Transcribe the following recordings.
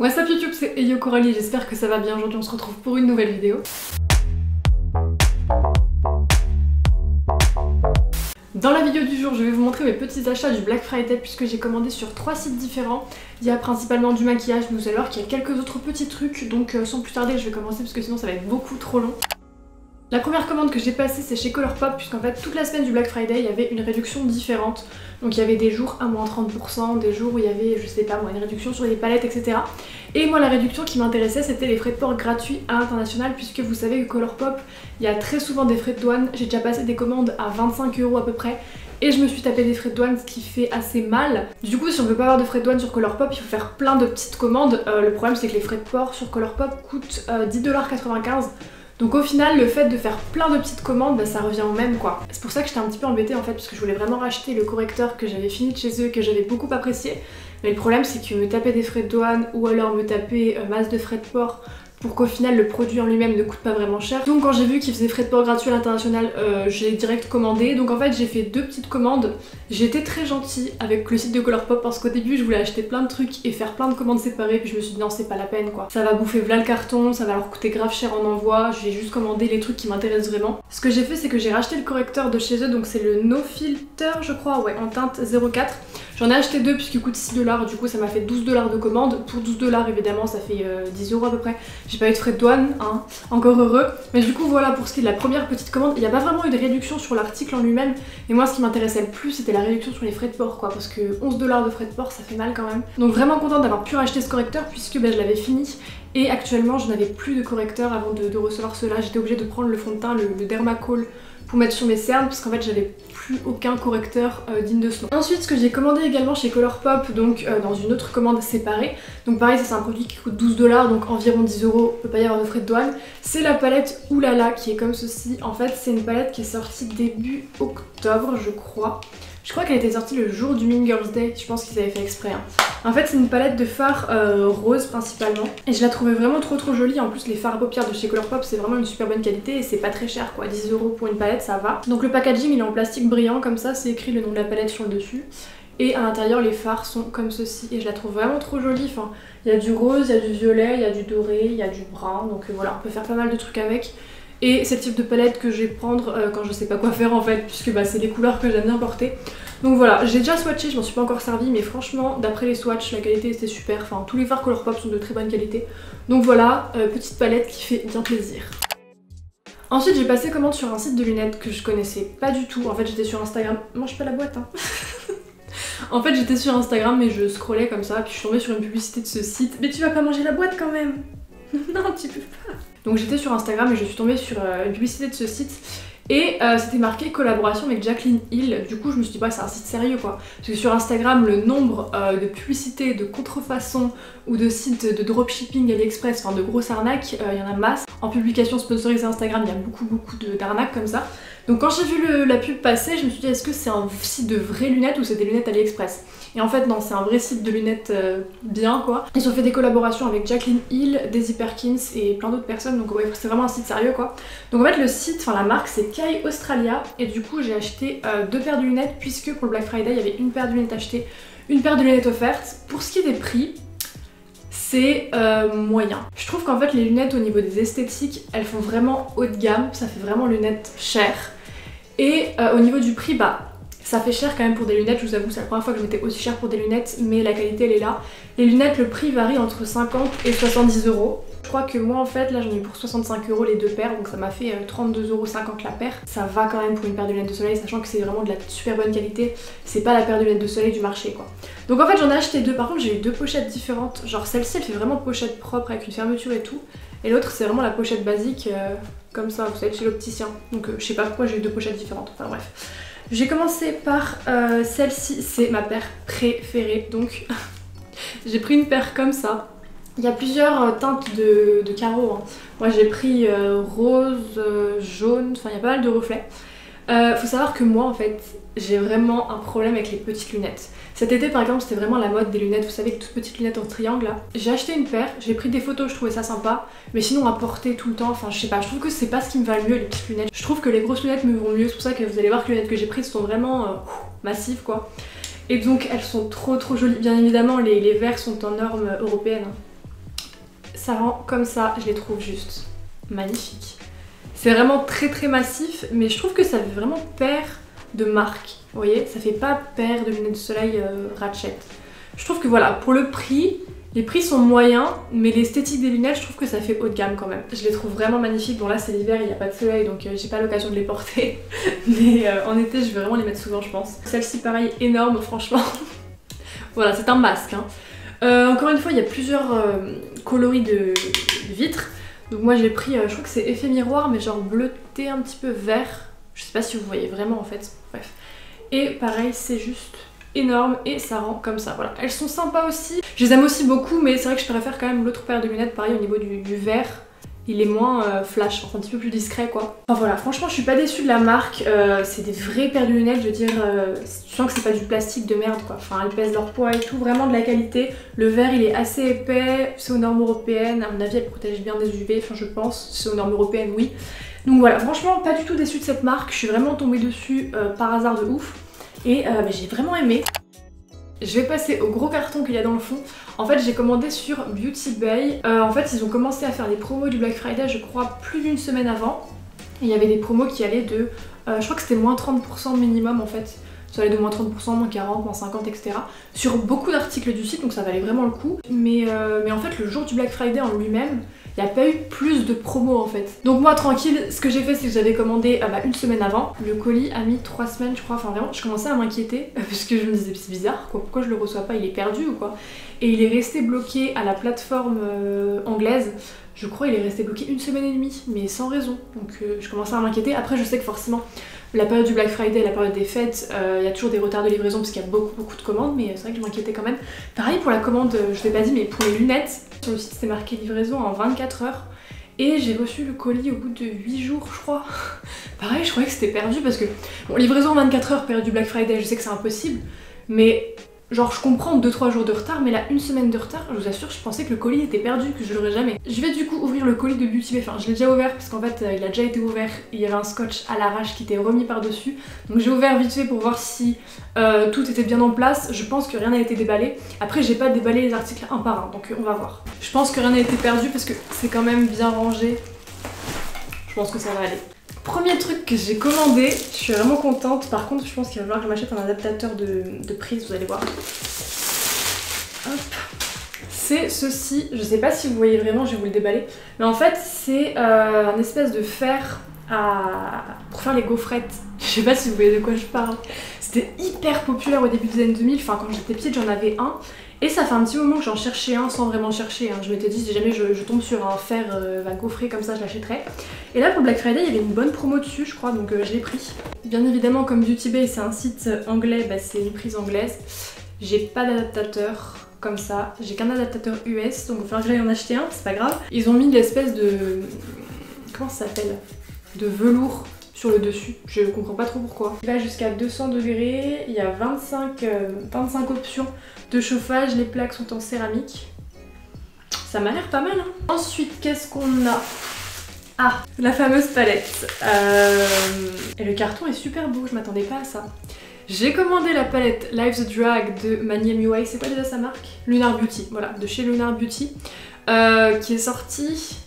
What's up YouTube, c'est Ayo Coralie, j'espère que ça va bien. Aujourd'hui on se retrouve pour une nouvelle vidéo. Dans la vidéo du jour, je vais vous montrer mes petits achats du Black Friday puisque j'ai commandé sur 3 sites différents. Il y a principalement du maquillage, mais vous allez voir qu'il y a quelques autres petits trucs, donc sans plus tarder je vais commencer parce que sinon ça va être beaucoup trop long. La première commande que j'ai passée c'est chez Colourpop puisqu'en fait toute la semaine du Black Friday il y avait une réduction différente. Donc il y avait des jours à moins 30%, des jours où il y avait je sais pas moi une réduction sur les palettes etc. Et moi la réduction qui m'intéressait c'était les frais de port gratuits à l'international puisque vous savez que Colourpop il y a très souvent des frais de douane. J'ai déjà passé des commandes à 25 € à peu près et je me suis tapé des frais de douane ce qui fait assez mal. Du coup si on veut pas avoir de frais de douane sur Colourpop il faut faire plein de petites commandes. Le problème c'est que les frais de port sur Colourpop coûtent 10,95 $. Donc au final, le fait de faire plein de petites commandes, bah, ça revient au même quoi. C'est pour ça que j'étais un petit peu embêtée en fait, parce que je voulais vraiment racheter le correcteur que j'avais fini de chez eux et que j'avais beaucoup apprécié. Mais le problème c'est que me taper des frais de douane ou alors me taper masse de frais de port pour qu'au final le produit en lui-même ne coûte pas vraiment cher. Donc quand j'ai vu qu'il faisait frais de port gratuit à l'international, j'ai direct commandé. Donc en fait j'ai fait 2 petites commandes. J'ai été très gentille avec le site de Colourpop parce qu'au début je voulais acheter plein de trucs et faire plein de commandes séparées puis je me suis dit non c'est pas la peine quoi. Ça va bouffer v'là le carton, ça va leur coûter grave cher en envoi, j'ai juste commandé les trucs qui m'intéressent vraiment. Ce que j'ai fait c'est que j'ai racheté le correcteur de chez eux, donc c'est le No Filter je crois, ouais en teinte 04. J'en ai acheté 2 puisqu'il coûte 6 $, du coup ça m'a fait 12 $ de commande. Pour 12 $ évidemment ça fait 10 € à peu près. J'ai pas eu de frais de douane, hein, encore heureux. Mais du coup voilà pour ce qui est de la première petite commande, il n'y a pas vraiment eu de réduction sur l'article en lui-même. Et moi ce qui m'intéressait le plus c'était la réduction sur les frais de port quoi, parce que 11 $ de frais de port ça fait mal quand même. Donc vraiment contente d'avoir pu racheter ce correcteur puisque ben, je l'avais fini. Et actuellement je n'avais plus de correcteur avant de recevoir cela. J'étais obligée de prendre le fond de teint, le Dermacol, pour mettre sur mes cernes parce qu'en fait j'avais plus aucun correcteur digne de ce nom. Ensuite ce que j'ai commandé également chez Colourpop, donc dans une autre commande séparée, donc pareil c'est un produit qui coûte 12 $, donc environ 10 €, peut pas y avoir de frais de douane, c'est la palette Oulala qui est comme ceci. En fait c'est une palette qui est sortie début octobre je crois. Je crois qu'elle était sortie le jour du Mean Girls Day, je pense qu'ils avaient fait exprès. Hein. En fait c'est une palette de fards rose principalement et je la trouvais vraiment trop jolie. En plus les fards à paupières de chez Colourpop c'est vraiment une super bonne qualité et c'est pas très cher quoi, 10 € pour une palette ça va. Donc le packaging il est en plastique brillant comme ça, c'est écrit le nom de la palette sur le dessus. Et à l'intérieur les fards sont comme ceci et je la trouve vraiment trop jolie. Enfin, il y a du rose, il y a du violet, il y a du doré, il y a du brun, donc voilà on peut faire pas mal de trucs avec. Et c'est le type de palette que je vais prendre quand je sais pas quoi faire en fait, puisque bah, c'est les couleurs que j'aime bien porter. Donc voilà, j'ai déjà swatché, je m'en suis pas encore servi, mais franchement d'après les swatchs la qualité était super. Enfin tous les fards Colourpop sont de très bonne qualité. Donc voilà, petite palette qui fait bien plaisir. Ensuite j'ai passé commande sur un site de lunettes que je connaissais pas du tout. En fait j'étais sur Instagram, mange pas la boîte hein. En fait j'étais sur Instagram mais je scrollais comme ça, puis je suis tombée sur une publicité de ce site. Mais tu vas pas manger la boîte quand même. Non tu peux pas. Donc j'étais sur Instagram et je suis tombée sur une publicité de ce site et c'était marqué collaboration avec Jaclyn Hill. Du coup je me suis dit bah c'est un site sérieux quoi, parce que sur Instagram le nombre de publicités, de contrefaçons ou de sites de dropshipping AliExpress, enfin de grosses arnaques, il y en a masse. En publication sponsorisée Instagram il y a beaucoup d'arnaques comme ça. Donc quand j'ai vu la pub passer je me suis dit est-ce que c'est un site de vraies lunettes ou c'est des lunettes AliExpress? Et en fait non, c'est un vrai site de lunettes bien quoi. Ils ont fait des collaborations avec Jaclyn Hill, Daisy Perkins et plein d'autres personnes, donc ouais c'est vraiment un site sérieux quoi. Donc en fait le site, enfin la marque c'est Quay Australia et du coup j'ai acheté 2 paires de lunettes puisque pour le Black Friday il y avait une paire de lunettes achetée, une paire de lunettes offerte. Pour ce qui est des prix, c'est moyen. Je trouve qu'en fait les lunettes au niveau des esthétiques elles font vraiment haut de gamme, ça fait vraiment lunettes chères. Et au niveau du prix bah ça fait cher quand même pour des lunettes, je vous avoue c'est la première fois que je mettais aussi cher pour des lunettes, mais la qualité elle est là. Les lunettes le prix varie entre 50 et 70 €. Je crois que moi en fait là j'en ai eu pour 65 € les 2 paires, donc ça m'a fait 32,50 € la paire. Ça va quand même pour une paire de lunettes de soleil, sachant que c'est vraiment de la super bonne qualité, c'est pas la paire de lunettes de soleil du marché quoi. Donc en fait j'en ai acheté 2, par contre j'ai eu 2 pochettes différentes, genre celle-ci elle fait vraiment pochette propre avec une fermeture et tout, et l'autre c'est vraiment la pochette basique comme ça, vous savez chez l'opticien, donc je sais pas pourquoi j'ai eu 2 pochettes différentes, enfin bref. J'ai commencé par celle-ci, c'est ma paire préférée, donc j'ai pris une paire comme ça. Il y a plusieurs teintes de carreaux, hein. Moi j'ai pris rose, jaune, enfin il y a pas mal de reflets. Faut savoir que moi en fait j'ai vraiment un problème avec les petites lunettes. Cet été par exemple c'était vraiment la mode des lunettes, vous savez, les toutes petites lunettes en triangle là. J'ai acheté une paire, j'ai pris des photos, je trouvais ça sympa, mais sinon à porter tout le temps, enfin je sais pas, je trouve que c'est pas ce qui me va le mieux les petites lunettes. Je trouve que les grosses lunettes me vont mieux, c'est pour ça que vous allez voir que les lunettes que j'ai prises sont vraiment massives quoi. Et donc elles sont trop jolies, bien évidemment les verres sont en norme européenne. Hein. ça rend comme ça, je les trouve juste magnifiques. C'est vraiment très très massif, mais je trouve que ça fait vraiment paire de marques, vous voyez, ça fait pas paire de lunettes de soleil ratchet. Je trouve que voilà, pour le prix, les prix sont moyens, mais l'esthétique des lunettes, je trouve que ça fait haut de gamme quand même. Je les trouve vraiment magnifiques. Bon là c'est l'hiver, il n'y a pas de soleil, donc j'ai pas l'occasion de les porter. Mais en été, je vais vraiment les mettre souvent, je pense. Celle-ci, pareil, énorme, franchement. Voilà, c'est un masque. Hein. Encore une fois, il y a plusieurs coloris de vitres. Donc moi j'ai pris, je crois que c'est effet miroir, mais genre bleuté un petit peu vert. Je sais pas si vous voyez vraiment en fait, bref. Et pareil, c'est juste énorme et ça rend comme ça, voilà. Elles sont sympas aussi, je les aime aussi beaucoup, mais c'est vrai que je préfère quand même l'autre paire de lunettes, pareil au niveau du vert, il est moins flash, enfin un petit peu plus discret quoi. Enfin voilà, franchement je suis pas déçue de la marque, c'est des vraies paires de lunettes, je veux dire, tu sens que c'est pas du plastique de merde quoi, enfin elles pèsent leur poids et tout, vraiment de la qualité. Le vert il est assez épais, c'est aux normes européennes, à mon avis elles protègent bien des UV, enfin je pense, c'est aux normes européennes oui. Donc voilà, franchement pas du tout déçue de cette marque, je suis vraiment tombée dessus par hasard de ouf. Et j'ai vraiment aimé. Je vais passer au gros carton qu'il y a dans le fond. En fait j'ai commandé sur Beauty Bay. En fait ils ont commencé à faire des promos du Black Friday je crois plus d'une semaine avant. Et il y avait des promos qui allaient de... je crois que c'était moins 30% minimum en fait. Ça allait de moins 30%, moins 40, moins 50 etc. Sur beaucoup d'articles du site donc ça valait vraiment le coup. Mais en fait le jour du Black Friday en lui-même... il n'y a pas eu plus de promos en fait. Donc moi tranquille, ce que j'ai fait c'est que j'avais commandé une semaine avant. Le colis a mis 3 semaines je crois, enfin vraiment je commençais à m'inquiéter parce que je me disais c'est bizarre quoi, pourquoi je le reçois pas, il est perdu ou quoi. Et il est resté bloqué à la plateforme anglaise, je crois il est resté bloqué une semaine et demie, mais sans raison. Donc je commençais à m'inquiéter, après je sais que forcément la période du Black Friday, la période des fêtes, il y a toujours des retards de livraison parce qu'il y a beaucoup de commandes, mais c'est vrai que je m'inquiétais quand même. Pareil pour la commande, je l'ai pas dit mais pour les lunettes, sur le site c'était marqué livraison en 24 heures et j'ai reçu le colis au bout de 8 jours je crois. Pareil je croyais que c'était perdu parce que bon, livraison en 24 heures période du Black Friday je sais que c'est impossible mais genre je comprends 2-3 jours de retard mais là une semaine de retard je vous assure je pensais que le colis était perdu, que je l'aurais jamais. Je vais du coup ouvrir le colis de Beauty Bay, enfin je l'ai déjà ouvert parce qu'en fait il a déjà été ouvert, il y avait un scotch à l'arrache qui était remis par dessus donc j'ai ouvert vite fait pour voir si tout était bien en place, je pense que rien n'a été déballé, après j'ai pas déballé les articles un par un donc on va voir. Je pense que rien n'a été perdu parce que c'est quand même bien rangé, je pense que ça va aller. Premier truc que j'ai commandé, je suis vraiment contente, par contre je pense qu'il va falloir que je m'achète un adaptateur de prise, vous allez voir. C'est ceci, je sais pas si vous voyez vraiment, je vais vous le déballer, mais en fait c'est un espèce de fer pour faire les gaufrettes, je sais pas si vous voyez de quoi je parle. C'était hyper populaire au début des années 2000, enfin quand j'étais petite j'en avais un. Et ça fait un petit moment que j'en cherchais un sans vraiment chercher. Hein. Je m'étais dit si jamais je tombe sur un fer à gaufrer comme ça je l'achèterai. Et là pour Black Friday il y avait une bonne promo dessus je crois donc je l'ai pris. Bien évidemment comme Beauty Bay c'est un site anglais, bah, c'est une prise anglaise. J'ai pas d'adaptateur comme ça, j'ai qu'un adaptateur US donc il va falloir que j'aille en acheter un, c'est pas grave. Ils ont mis l'espèce de... comment ça s'appelle ? De velours sur le dessus, je comprends pas trop pourquoi. Il va jusqu'à 200 degrés, il y a 25 options de chauffage, les plaques sont en céramique. Ça m'a l'air pas mal. Hein. Ensuite, qu'est-ce qu'on a? Ah, la fameuse palette. Et le carton est super beau, je m'attendais pas à ça. J'ai commandé la palette Live the Drag de Manny MUA, c'est pas déjà sa marque? Lunar Beauty, voilà, de chez Lunar Beauty, qui est sortie...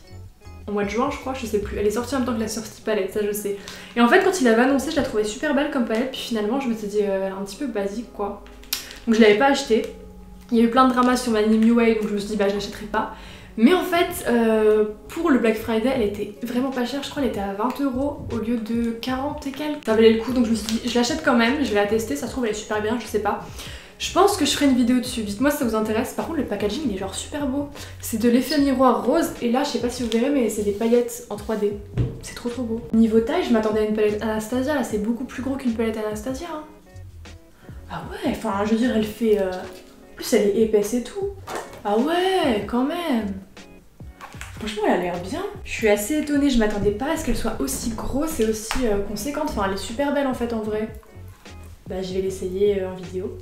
au mois de juin je crois, je sais plus, elle est sortie en même temps que la sortie palette, ça je sais. Et en fait quand il l'avait annoncé je la trouvais super belle comme palette puis finalement je me suis dit elle est un petit peu basique quoi. Donc je l'avais pas achetée, il y a eu plein de dramas sur Manny MUA donc je me suis dit bah je l'achèterai pas. Mais en fait pour le Black Friday elle était vraiment pas chère, je crois elle était à 20 € au lieu de 40 et quelques. Ça valait le coup donc je me suis dit je l'achète quand même, je vais la tester, ça se trouve elle est super bien, je sais pas. Je pense que je ferai une vidéo dessus, dites-moi si ça vous intéresse. Par contre le packaging il est genre super beau. C'est de l'effet miroir rose et là je sais pas si vous verrez mais c'est des paillettes en 3D. C'est trop trop beau. Niveau taille je m'attendais à une palette Anastasia, là c'est beaucoup plus gros qu'une palette Anastasia. Hein. Ah ouais, enfin je veux dire elle fait... En plus elle est épaisse et tout. Ah ouais quand même. Franchement elle a l'air bien. Je suis assez étonnée, je m'attendais pas à ce qu'elle soit aussi grosse et aussi conséquente. Enfin elle est super belle en fait en vrai. Bah je vais l'essayer en vidéo.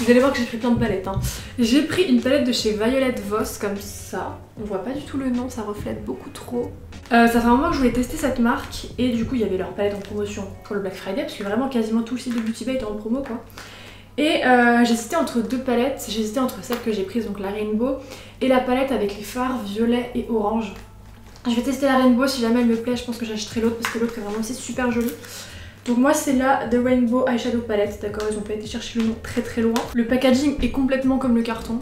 Vous allez voir que j'ai pris plein de palettes. Hein. J'ai pris une palette de chez Violette Voss comme ça. On voit pas du tout le nom, ça reflète beaucoup trop. Ça fait un moment que je voulais tester cette marque et du coup il y avait leur palette en promotion pour le Black Friday parce que vraiment quasiment tout le site de Beauty Bay était en promo quoi. Et j'hésitais entre deux palettes, j'hésitais entre celle que j'ai prise, donc la Rainbow, et la palette avec les fards violet et orange. Je vais tester la Rainbow, si jamais elle me plaît, je pense que j'achèterai l'autre parce que l'autre est vraiment aussi super jolie. Donc moi c'est la The Rainbow Eyeshadow Palette, d'accord, ils ont pas été chercher le nom très très loin. Le packaging est complètement comme le carton,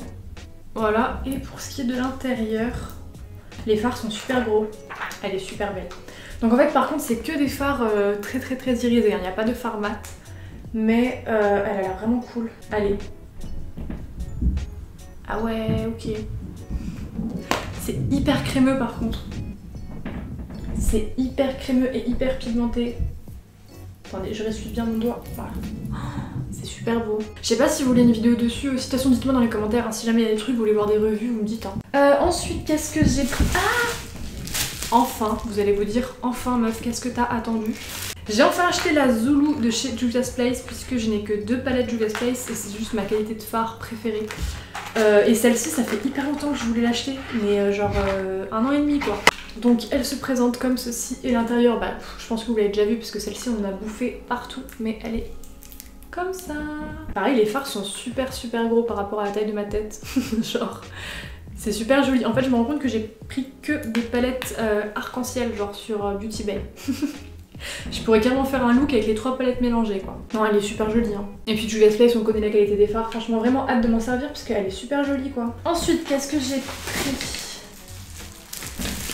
voilà. Et pour ce qui est de l'intérieur, les fards sont super gros, elle est super belle. Donc en fait par contre c'est que des fards très très très irisés, il n'y a pas de fards mat. Mais elle a l'air vraiment cool. Allez. Ah ouais, ok. C'est hyper crémeux par contre. C'est hyper crémeux et hyper pigmenté. Attendez, je ressuie bien mon doigt. Voilà. C'est super beau. Je sais pas si vous voulez une vidéo dessus. De toute façon, dites-moi dans les commentaires. Hein, si jamais il y a des trucs, vous voulez voir des revues, vous me dites. Hein. Ensuite, qu'est-ce que j'ai pris? Ah, enfin, vous allez vous dire, enfin meuf, qu'est-ce que t'as attendu? J'ai enfin acheté la Zulu de chez Juvia's Place puisque je n'ai que deux palettes Juvia's Place et c'est juste ma qualité de fard préférée. Et celle-ci, ça fait hyper longtemps que je voulais l'acheter, mais genre 1 an et demi quoi. Donc elle se présente comme ceci et l'intérieur, bah, je pense que vous l'avez déjà vu parce que celle-ci on a bouffé partout, mais elle est comme ça. Pareil, les fards sont super super gros par rapport à la taille de ma tête, genre... C'est super joli. En fait, je me rends compte que j'ai pris que des palettes arc-en-ciel, genre sur Beauty Bay. Je pourrais carrément faire un look avec les trois palettes mélangées, quoi. Non, elle est super jolie, hein. Et puis, Juvia's Place, on connaît la qualité des fards. Franchement, vraiment hâte de m'en servir parce qu'elle est super jolie, quoi. Ensuite, qu'est-ce que j'ai pris?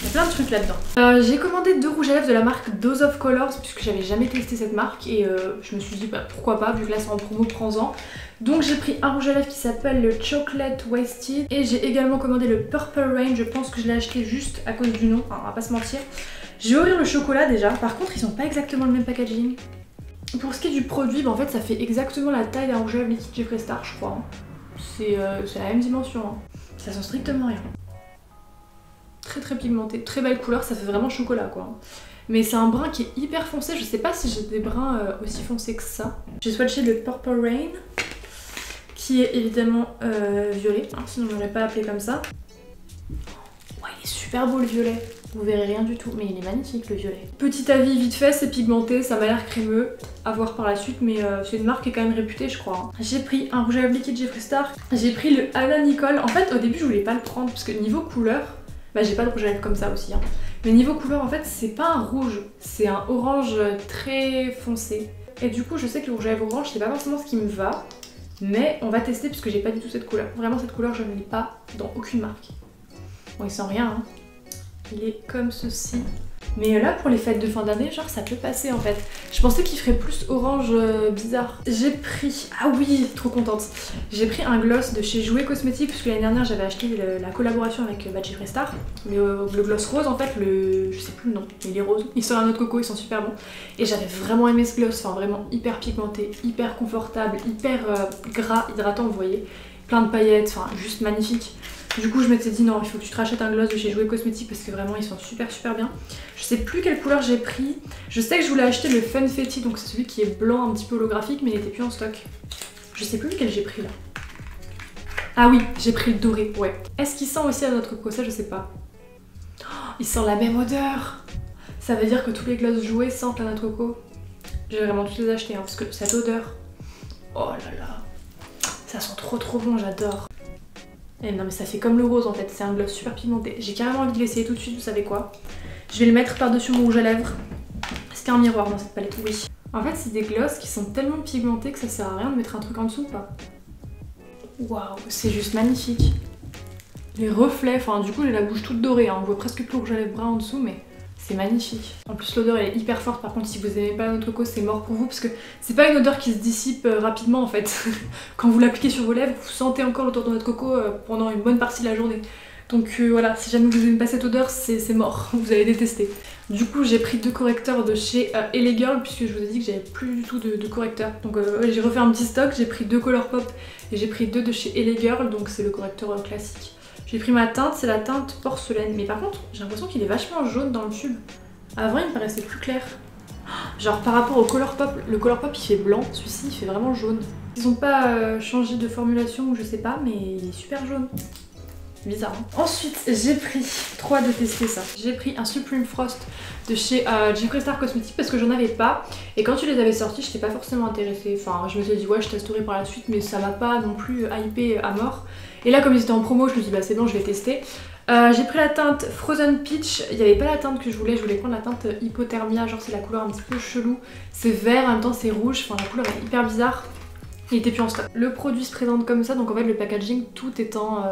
Il y a plein de trucs là-dedans. J'ai commandé 2 rouges à lèvres de la marque Dose of Colors puisque j'avais jamais testé cette marque et je me suis dit, bah, pourquoi pas, vu que là, c'est en promo, prends-en. Donc j'ai pris un rouge à lèvres qui s'appelle le Chocolate Wasted et j'ai également commandé le Purple Rain, je pense que je l'ai acheté juste à cause du nom, hein, on va pas se mentir. J'ai ouvert le chocolat déjà, par contre ils sont pas exactement le même packaging. Pour ce qui est du produit, bah, en fait ça fait exactement la taille d'un rouge à lèvres liquide Jeffree Star je crois. Hein. C'est la même dimension, hein. Ça sent strictement rien. Très très pigmenté, très belle couleur, ça fait vraiment chocolat quoi. Mais c'est un brun qui est hyper foncé, je sais pas si j'ai des bruns aussi foncés que ça. J'ai swatché le Purple Rain, qui est évidemment violet, hein, sinon je ne l'aurais pas appelé comme ça. Ouais, il est super beau le violet, vous verrez rien du tout, mais il est magnifique le violet. Petit avis vite fait, c'est pigmenté, ça m'a l'air crémeux, à voir par la suite, mais c'est une marque qui est quand même réputée je crois. Hein. J'ai pris un rouge à lèvres liquide Jeffree Star, j'ai pris le Anna Nicole, en fait au début je voulais pas le prendre, parce que niveau couleur, bah j'ai pas de rouge à lèvres comme ça aussi, hein. Mais niveau couleur en fait c'est pas un rouge, c'est un orange très foncé. Et du coup je sais que le rouge à lèvres orange c'est pas forcément ce qui me va, mais on va tester parce que j'ai pas du tout cette couleur. Vraiment cette couleur je ne l'ai pas dans aucune marque. Bon il sent rien hein. Il est comme ceci. Mais là pour les fêtes de fin d'année genre ça peut passer en fait. Je pensais qu'il ferait plus orange bizarre. J'ai pris... Ah oui trop contente. J'ai pris un gloss de chez Jouer Cosmétiques puisque l'année dernière j'avais acheté la collaboration avec Jeffree Star. Le gloss rose en fait, je sais plus le nom. Mais il est rose. Il sort un autre coco, ils sont super bons. Et j'avais vraiment aimé ce gloss, enfin vraiment hyper pigmenté, hyper confortable, hyper gras, hydratant vous voyez. Plein de paillettes, enfin juste magnifique. Du coup je m'étais dit non il faut que tu te rachètes un gloss de chez Jouer Cosmétiques parce que vraiment ils sont super super bien. Je sais plus quelle couleur j'ai pris. Je sais que je voulais acheter le Fun Fetty donc c'est celui qui est blanc un petit peu holographique mais il n'était plus en stock. Je sais plus lequel j'ai pris là. Ah oui j'ai pris le doré ouais. Est-ce qu'il sent aussi à notre coco ça je sais pas. Oh, il sent la même odeur. Ça veut dire que tous les glosses Jouer sentent à notre coco. J'ai vraiment tous les acheter hein, parce que cette odeur. Oh là là. Ça sent trop trop bon j'adore. Et non mais ça fait comme le rose en fait, c'est un gloss super pigmenté. J'ai carrément envie de l'essayer tout de suite, vous savez quoi? Je vais le mettre par-dessus mon rouge à lèvres. C'était un miroir dans cette palette, oui. En fait c'est des gloss qui sont tellement pigmentés que ça sert à rien de mettre un truc en dessous ou pas. Waouh, c'est juste magnifique. Les reflets, enfin du coup j'ai la bouche toute dorée, hein. On voit presque plus le rouge à lèvres brun en dessous mais... C'est magnifique. En plus l'odeur elle est hyper forte par contre si vous aimez pas notre coco c'est mort pour vous parce que c'est pas une odeur qui se dissipe rapidement en fait. Quand vous l'appliquez sur vos lèvres vous sentez encore l'odeur de notre coco pendant une bonne partie de la journée. Donc voilà si jamais vous aimez pas cette odeur c'est mort, vous allez détester. Du coup j'ai pris 2 correcteurs de chez LA Girl puisque je vous ai dit que j'avais plus du tout de correcteurs. Donc j'ai refait un petit stock, j'ai pris 2 Colourpop et j'ai pris 2 de chez LA Girl donc c'est le correcteur classique. J'ai pris ma teinte, c'est la teinte porcelaine. Mais par contre, j'ai l'impression qu'il est vachement jaune dans le tube. Avant, il me paraissait plus clair. Genre par rapport au Colourpop, le Colourpop il fait blanc, celui-ci il fait vraiment jaune. Ils ont pas changé de formulation ou je sais pas, mais il est super jaune. Bizarre, hein. Ensuite, j'ai pris, trop hâte de tester ça, j'ai pris un Supreme Frost de chez Jeffree Star Cosmetics parce que j'en avais pas. Et quand tu les avais sortis, je n'étais pas forcément intéressée. Enfin, je me suis dit, ouais, je testerai par la suite, mais ça m'a pas non plus hypé à mort. Et là, comme ils étaient en promo, je me suis dit, bah c'est bon, je vais tester. J'ai pris la teinte Frozen Peach, il n'y avait pas la teinte que je voulais prendre la teinte Hypothermia, genre c'est la couleur un petit peu chelou, c'est vert, en même temps c'est rouge, enfin la couleur est hyper bizarre, il était plus en stock. Le produit se présente comme ça, donc en fait le packaging tout étant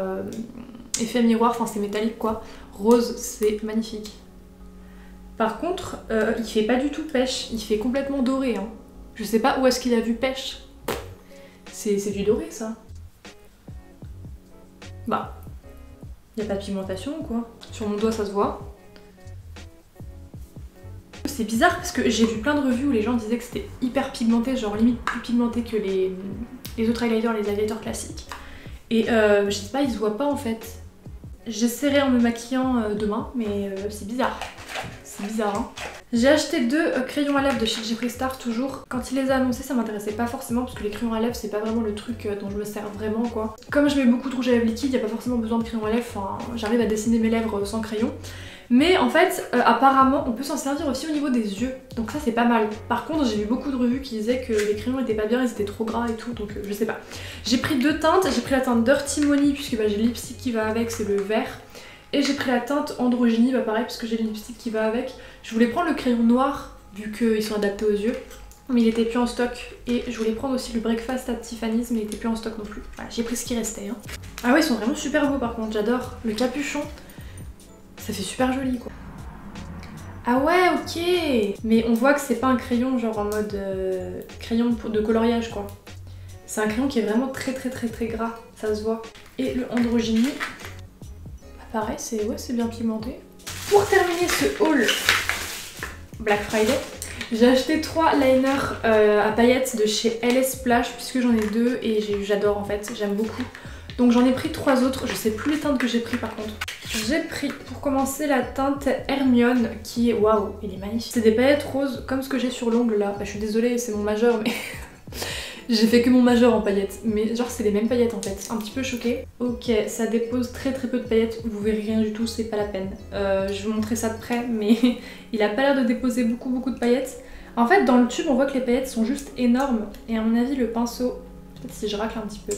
effet miroir, enfin c'est métallique quoi, rose, c'est magnifique. Par contre, il fait pas du tout pêche, il fait complètement doré, hein. Je sais pas où est-ce qu'il a vu pêche, c'est du doré ça. Bah... Il n'y a pas de pigmentation ou quoi? Sur mon doigt ça se voit. C'est bizarre parce que j'ai vu plein de revues où les gens disaient que c'était hyper pigmenté, genre limite plus pigmenté que les autres highlighters, les highlighters classiques. Et je sais pas, ils se voient pas en fait. J'essaierai en me maquillant demain, mais c'est bizarre. C'est bizarre hein. J'ai acheté deux crayons à lèvres de chez Jeffree Star toujours. Quand il les a annoncés, ça m'intéressait pas forcément parce que les crayons à lèvres c'est pas vraiment le truc dont je me sers vraiment quoi. Comme je mets beaucoup de rouge à lèvres liquide, y a pas forcément besoin de crayons à lèvres, enfin, j'arrive à dessiner mes lèvres sans crayon. Mais en fait, apparemment on peut s'en servir aussi au niveau des yeux, donc ça c'est pas mal. Par contre j'ai vu beaucoup de revues qui disaient que les crayons étaient pas bien, ils étaient trop gras et tout, donc je sais pas. J'ai pris deux teintes, j'ai pris la teinte Dirty Money puisque bah, j'ai le lipstick qui va avec, c'est le vert. Et j'ai pris la teinte Androgynie, bah pareil parce que j'ai le lipstick qui va avec. Je voulais prendre le crayon noir vu qu'ils sont adaptés aux yeux, mais il était plus en stock. Et je voulais prendre aussi le Breakfast à Tiffany's, mais il était plus en stock non plus. Voilà, j'ai pris ce qui restait. Hein. Ah ouais, ils sont vraiment super beaux par contre, j'adore. Le capuchon, ça fait super joli quoi. Ah ouais, ok. Mais on voit que c'est pas un crayon genre en mode crayon de coloriage quoi. C'est un crayon qui est vraiment très gras, ça se voit. Et le Androgynie... Pareil, c'est ouais, c'est bien pigmenté. Pour terminer ce haul Black Friday, j'ai acheté 3 liners à paillettes de chez LS Plash puisque j'en ai deux et j'adore en fait, j'aime beaucoup. Donc j'en ai pris 3 autres, je sais plus les teintes que j'ai pris par contre. J'ai pris pour commencer la teinte Hermione qui est waouh, elle est magnifique. C'est des paillettes roses comme ce que j'ai sur l'ongle là. Bah, je suis désolée, c'est mon majeur mais... J'ai fait que mon majeur en paillettes, mais genre c'est les mêmes paillettes en fait, un petit peu choquée. Ok, ça dépose très peu de paillettes, vous verrez rien du tout, c'est pas la peine. Je vais vous montrer ça de près, mais il a pas l'air de déposer beaucoup de paillettes. En fait dans le tube on voit que les paillettes sont juste énormes, et à mon avis le pinceau, peut-être si je racle un petit peu.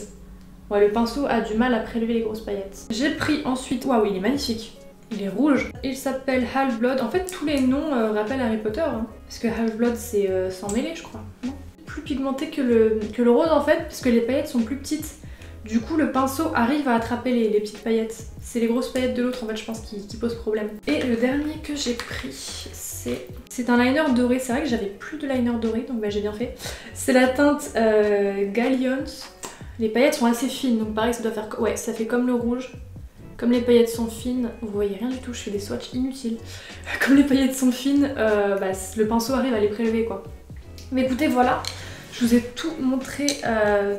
Ouais le pinceau a du mal à prélever les grosses paillettes. J'ai pris ensuite, waouh il est magnifique, il est rouge. Il s'appelle Half-Blood, en fait tous les noms rappellent Harry Potter, hein, parce que Half-Blood c'est sans mêlée je crois, non? Plus pigmenté que le rose en fait parce que les paillettes sont plus petites, du coup le pinceau arrive à attraper les petites paillettes, c'est les grosses paillettes de l'autre en fait je pense qui posent problème. Et le dernier que j'ai pris c'est un liner doré, c'est vrai que j'avais plus de liner doré donc bah, j'ai bien fait, c'est la teinte Galleons, les paillettes sont assez fines donc pareil ça doit faire, ouais ça fait comme le rouge. Comme les paillettes sont fines, vous voyez rien du tout, je fais des swatchs inutiles, comme les paillettes sont fines bah, le pinceau arrive à les prélever quoi. Mais écoutez voilà, je vous ai tout montré,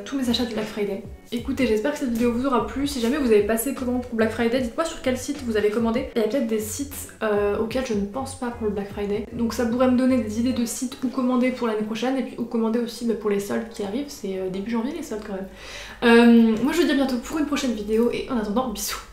tous mes achats du Black Friday. Écoutez, j'espère que cette vidéo vous aura plu. Si jamais vous avez passé commande pour Black Friday, dites-moi sur quel site vous avez commandé. Il y a peut-être des sites auxquels je ne pense pas pour le Black Friday. Donc ça pourrait me donner des idées de sites où commander pour l'année prochaine et puis où commander aussi bah, pour les soldes qui arrivent. C'est début janvier les soldes quand même. Moi je vous dis à bientôt pour une prochaine vidéo et en attendant, bisous.